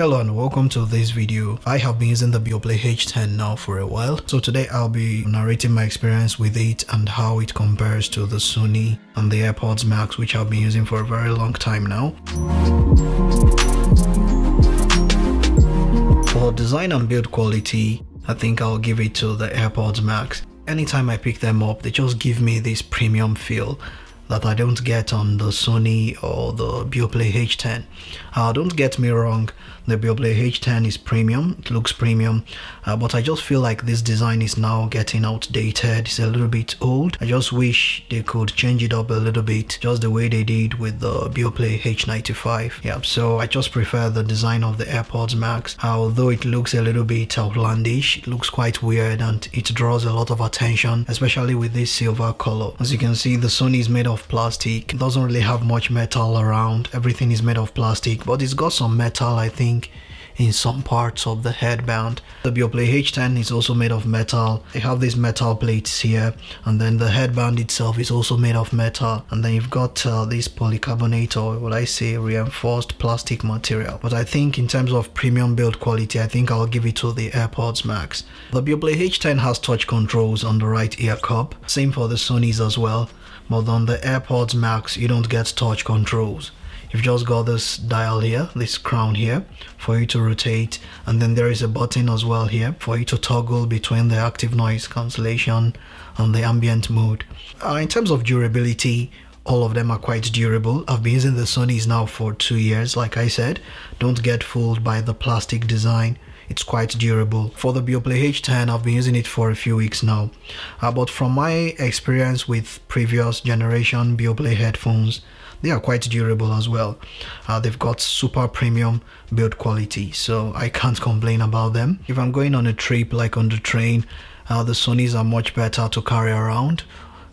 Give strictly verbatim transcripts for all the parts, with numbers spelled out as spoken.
Hello and welcome to this video. I have been using the Beoplay H ten now for a while, so today I'll be narrating my experience with it and how it compares to the Sony and the AirPods Max, which I've been using for a very long time now. For design and build quality, I think I'll give it to the AirPods Max. Anytime I pick them up, they just give me this premium feel that I don't get on the Sony or the Beoplay H ten. Uh, don't get me wrong, the Beoplay H ten is premium, it looks premium, uh, but I just feel like this design is now getting outdated, it's a little bit old. I just wish they could change it up a little bit, just the way they did with the Beoplay H ninety-five. Yeah, so I just prefer the design of the AirPods Max, although it looks a little bit outlandish, it looks quite weird and it draws a lot of attention, especially with this silver color. As you can see, the Sony is made of plastic, it doesn't really have much metal around, everything is made of plastic, but it's got some metal I think in some parts of the headband. The Beoplay H ten is also made of metal, they have these metal plates here, and then the headband itself is also made of metal, and then you've got uh, this polycarbonate, or what I say, reinforced plastic material. But I think in terms of premium build quality, I think I'll give it to the AirPods Max. The Beoplay H ten has touch controls on the right ear cup, same for the Sony's as well, but on the AirPods Max you don't get touch controls. You've just got this dial here, this crown here for you to rotate, and then there is a button as well here for you to toggle between the active noise cancellation and the ambient mode. Uh, in terms of durability, all of them are quite durable. I've been using the Sony's now for two years, like I said. Don't get fooled by the plastic design. It's quite durable. For the Beoplay H ten, I've been using it for a few weeks now. Uh, but from my experience with previous generation Beoplay headphones, they are quite durable as well. Uh, they've got super premium build quality, so I can't complain about them. If I'm going on a trip, like on the train, uh, the Sony's are much better to carry around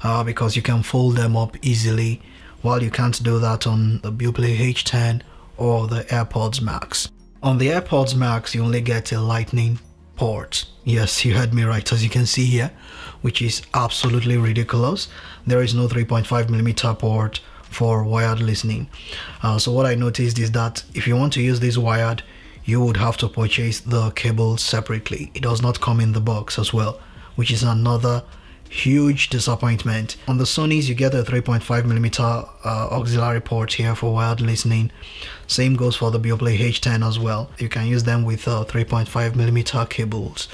uh, because you can fold them up easily, while you can't do that on the Beoplay H ten or the AirPods Max. On the AirPods Max, you only get a lightning port. Yes, you heard me right, as you can see here, which is absolutely ridiculous. There is no three point five millimeter port for wired listening. Uh, so what I noticed is that if you want to use this wired, you would have to purchase the cable separately. It does not come in the box as well, which is another huge disappointment. On the Sony's, you get a three point five millimeter uh, auxiliary port here for wired listening. Same goes for the Beoplay H ten as well. You can use them with uh, three point five millimeter cables,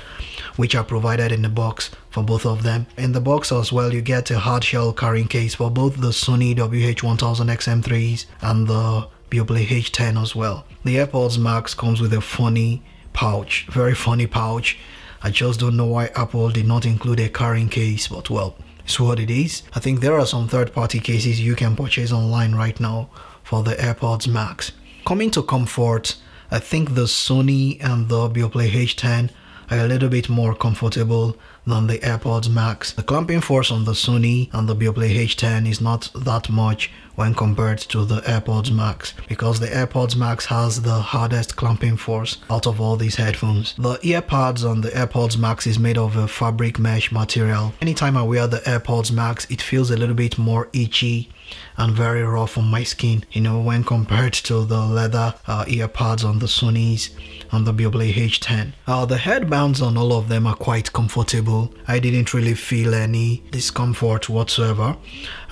which are provided in the box for both of them. In the box as well, you get a hard shell carrying case for both the Sony W H one thousand X M threes and the Beoplay H ten as well. The AirPods Max comes with a funny pouch, very funny pouch. I just don't know why Apple did not include a carrying case, but well, it's what it is. I think there are some third-party cases you can purchase online right now for the AirPods Max. Coming to comfort, I think the Sony and the Beoplay H ten are a little bit more comfortable than the AirPods Max. The clamping force on the Sony and the Beoplay H ten is not that much when compared to the AirPods Max, because the AirPods Max has the hardest clamping force out of all these headphones. The ear pads on the AirPods Max is made of a fabric mesh material. Anytime I wear the AirPods Max, it feels a little bit more itchy and very rough on my skin, you know, when compared to the leather uh, ear pads on the Sony's and the Beoplay H ten. Uh, the headbands on all of them are quite comfortable. I didn't really feel any discomfort whatsoever,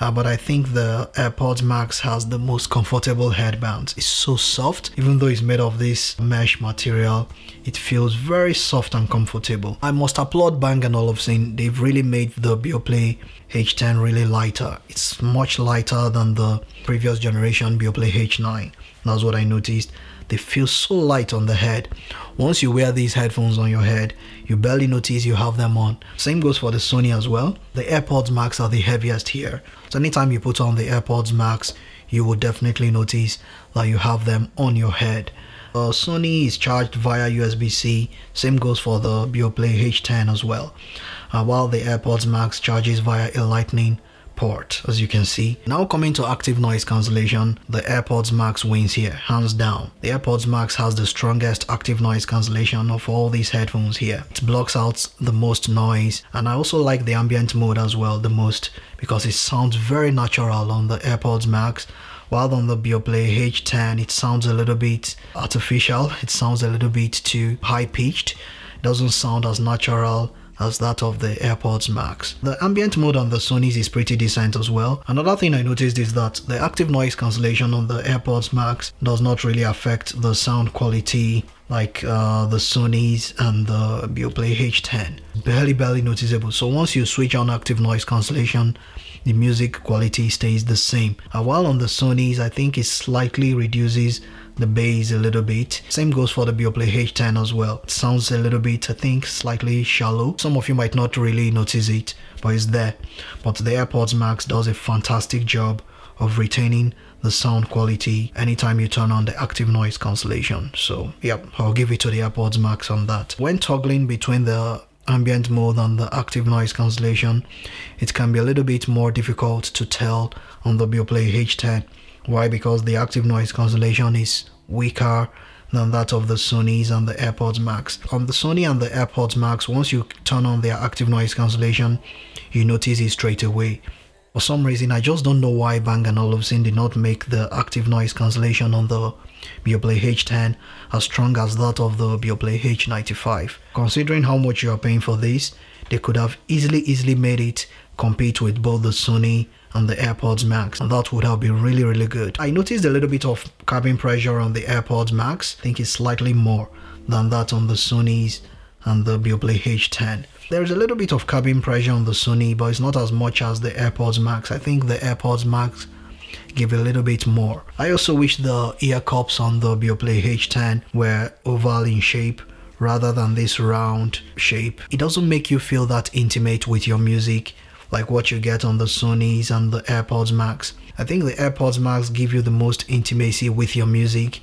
uh, but I think the AirPods Max has the most comfortable headbands. It's so soft, even though it's made of this mesh material, it feels very soft and comfortable. I must applaud Bang and Olufsen, they've really made the Beoplay H ten really lighter. It's much lighter than the previous generation Beoplay H nine. That's what I noticed. They feel so light on the head. Once you wear these headphones on your head, you barely notice you have them on. Same goes for the Sony as well. The AirPods Max are the heaviest here. So anytime you put on the AirPods Max, you will definitely notice that you have them on your head. Uh, Sony is charged via U S B C, same goes for the Beoplay H ten as well, uh, while the AirPods Max charges via a lightning port, as you can see. Now coming to active noise cancellation, the AirPods Max wins here, hands down. The AirPods Max has the strongest active noise cancellation of all these headphones here. It blocks out the most noise, and I also like the ambient mode as well the most, because it sounds very natural on the AirPods Max, while on the Beoplay H ten it sounds a little bit artificial, it sounds a little bit too high pitched, it doesn't sound as natural as that of the AirPods Max. The ambient mode on the Sonys is pretty decent as well. Another thing I noticed is that the active noise cancellation on the AirPods Max does not really affect the sound quality like uh, the Sonys and the Beoplay H ten. Barely, barely noticeable. So once you switch on active noise cancellation, the music quality stays the same. And while on the Sonys, I think it slightly reduces the bass a little bit. Same goes for the Beoplay H ten as well. It sounds a little bit, I think, slightly shallow. Some of you might not really notice it, but it's there. But the AirPods Max does a fantastic job of retaining the sound quality anytime you turn on the active noise cancellation. So yep, I'll give it to the AirPods Max on that. When toggling between the ambient mode and the active noise cancellation, it can be a little bit more difficult to tell on the Beoplay H ten. Why? Because the active noise cancellation is weaker than that of the Sonys and the AirPods Max. On the Sony and the AirPods Max, once you turn on their active noise cancellation, you notice it straight away. For some reason, I just don't know why Bang and Olufsen did not make the active noise cancellation on the Beoplay H ten as strong as that of the Beoplay H ninety-five. Considering how much you are paying for this, they could have easily, easily made it compete with both the Sony and the AirPods Max, and that would have been really, really good. I noticed a little bit of cabin pressure on the AirPods Max. I think it's slightly more than that on the Sonys and the Beoplay H ten. There is a little bit of cabin pressure on the Sony, but it's not as much as the AirPods Max. I think the AirPods Max give a little bit more. I also wish the ear cups on the Beoplay H ten were oval in shape rather than this round shape. It doesn't make you feel that intimate with your music like what you get on the Sonys and the AirPods Max. I think the AirPods Max give you the most intimacy with your music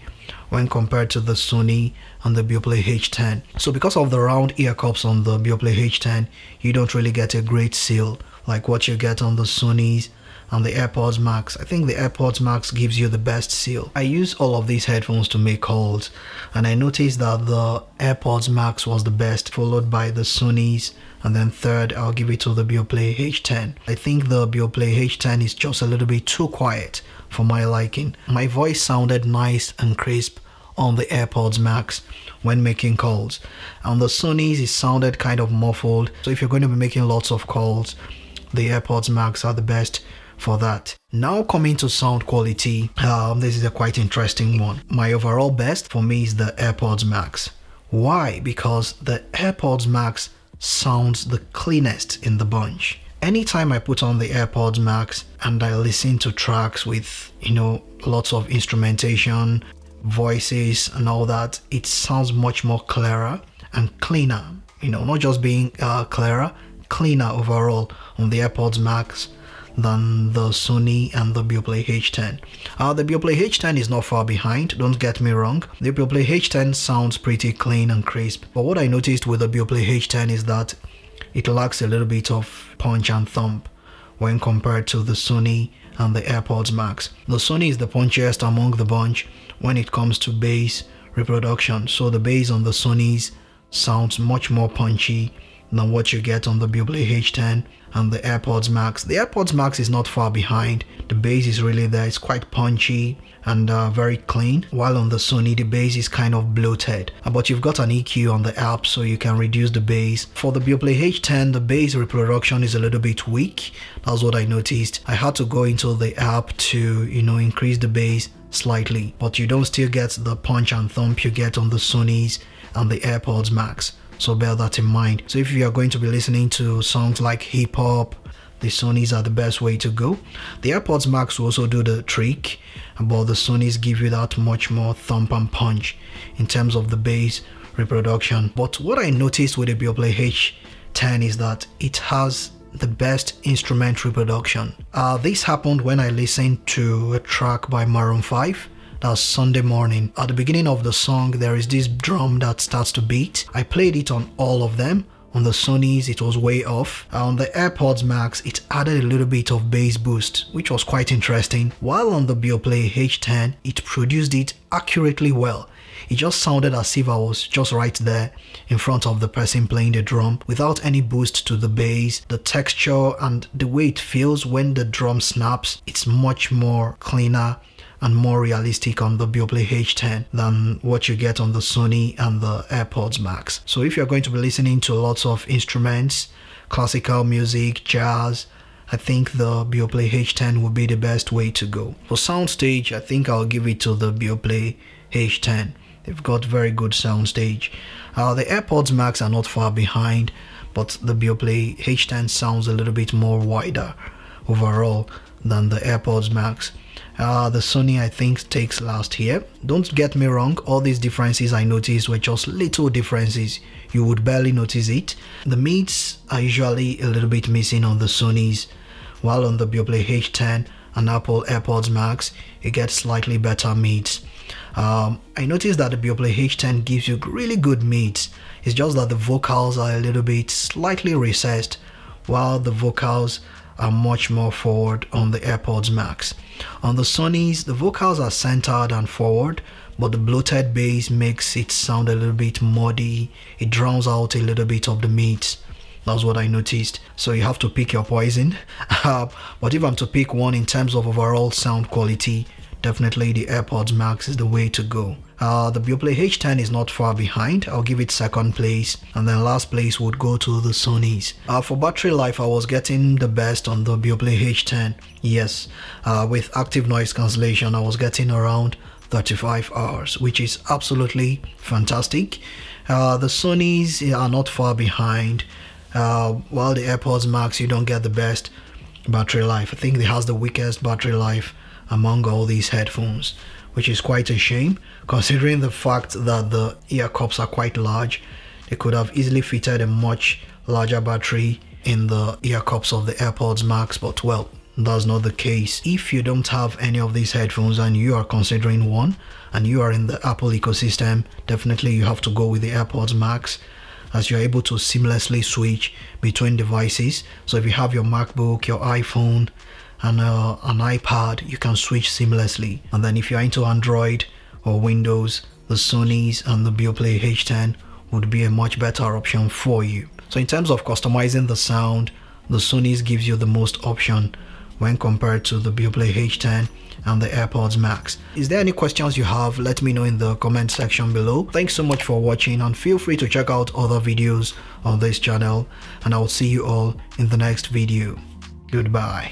when compared to the Sony and the Beoplay H ten. So because of the round ear cups on the Beoplay H ten, you don't really get a great seal like what you get on the Sonys and the AirPods Max. I think the AirPods Max gives you the best seal. I use all of these headphones to make calls, and I noticed that the AirPods Max was the best, followed by the Sonys, and then third I'll give it to the Beoplay H ten. I think the Beoplay H ten is just a little bit too quiet for my liking. My voice sounded nice and crisp on the AirPods Max when making calls. On the Sonys, it sounded kind of muffled. So if you're going to be making lots of calls, the AirPods Max are the best for that. Now coming to sound quality, um, this is a quite interesting one. My overall best for me is the AirPods Max. Why? Because the AirPods Max sounds the cleanest in the bunch. Anytime I put on the AirPods Max and I listen to tracks with, you know, lots of instrumentation, voices and all that, it sounds much more clearer and cleaner. You know, not just being uh, clearer, cleaner overall on the AirPods Max than the Sony and the Beoplay H ten. Uh, the Beoplay H ten is not far behind, don't get me wrong. The Beoplay H ten sounds pretty clean and crisp, but what I noticed with the Beoplay H ten is that it lacks a little bit of punch and thump when compared to the Sony and the AirPods Max. The Sony is the punchiest among the bunch when it comes to bass reproduction, so the bass on the Sonys sounds much more punchy than what you get on the Beoplay H ten and the AirPods Max. The AirPods Max is not far behind. The bass is really there, it's quite punchy and uh, very clean, while on the Sony the bass is kind of bloated, but you've got an E Q on the app so you can reduce the bass. For the Beoplay H ten, the bass reproduction is a little bit weak, that's what I noticed. I had to go into the app to, you know, increase the bass slightly, but you don't still get the punch and thump you get on the Sonys and the AirPods Max. So bear that in mind. So if you are going to be listening to songs like hip hop, the Sonys are the best way to go. The AirPods Max will also do the trick, but the Sonys give you that much more thump and punch in terms of the bass reproduction. But what I noticed with the Beoplay H ten is that it has the best instrument reproduction. Uh, this happened when I listened to a track by Maroon five. That's Sunday Morning. At the beginning of the song, there is this drum that starts to beat. I played it on all of them. On the Sonys, it was way off. On the AirPods Max, it added a little bit of bass boost, which was quite interesting. While on the Beoplay H ten, it produced it accurately well. It just sounded as if I was just right there in front of the person playing the drum without any boost to the bass. The texture and the way it feels when the drum snaps, it's much more cleaner and more realistic on the Beoplay H ten than what you get on the Sony and the AirPods Max. So if you're going to be listening to lots of instruments, classical music, jazz, I think the Beoplay H ten would be the best way to go. For soundstage, I think I'll give it to the Beoplay H ten. They've got very good soundstage. Uh, the AirPods Max are not far behind, but the Beoplay H ten sounds a little bit more wider overall than the AirPods Max. Uh, the Sony, I think, takes last here. Don't get me wrong, all these differences I noticed were just little differences. You would barely notice it. The mids are usually a little bit missing on the Sonys, while on the Beoplay H ten and Apple AirPods Max, you get slightly better mids. Um, I noticed that the Beoplay H ten gives you really good mids. It's just that the vocals are a little bit slightly recessed, while the vocals are much more forward on the AirPods Max. On the Sonys, the vocals are centered and forward, but the bloated bass makes it sound a little bit muddy. It drowns out a little bit of the mids. That's what I noticed. So you have to pick your poison. But if I'm to pick one in terms of overall sound quality, definitely the AirPods Max is the way to go. Uh, the Beoplay H ten is not far behind. I'll give it second place, and then last place would go to the Sonys. Uh, for battery life, I was getting the best on the Beoplay H ten. Yes, uh, with active noise cancellation, I was getting around thirty-five hours, which is absolutely fantastic. Uh, the Sonys are not far behind. Uh, while the AirPods Max, you don't get the best battery life. I think it has the weakest battery life among all these headphones, which is quite a shame considering the fact that the ear cups are quite large. They could have easily fitted a much larger battery in the ear cups of the AirPods Max, but well, that's not the case. If you don't have any of these headphones and you are considering one and you are in the Apple ecosystem, definitely you have to go with the AirPods Max, as you're able to seamlessly switch between devices. So if you have your MacBook, your iPhone, and uh, an iPad, you can switch seamlessly. And then if you're into Android or Windows, the Sonys and the Beoplay H ten would be a much better option for you. So in terms of customizing the sound, the Sonys gives you the most option when compared to the Beoplay H ten and the AirPods Max. Is there any questions you have? Let me know in the comment section below. Thanks so much for watching, and feel free to check out other videos on this channel, and I will see you all in the next video. Goodbye.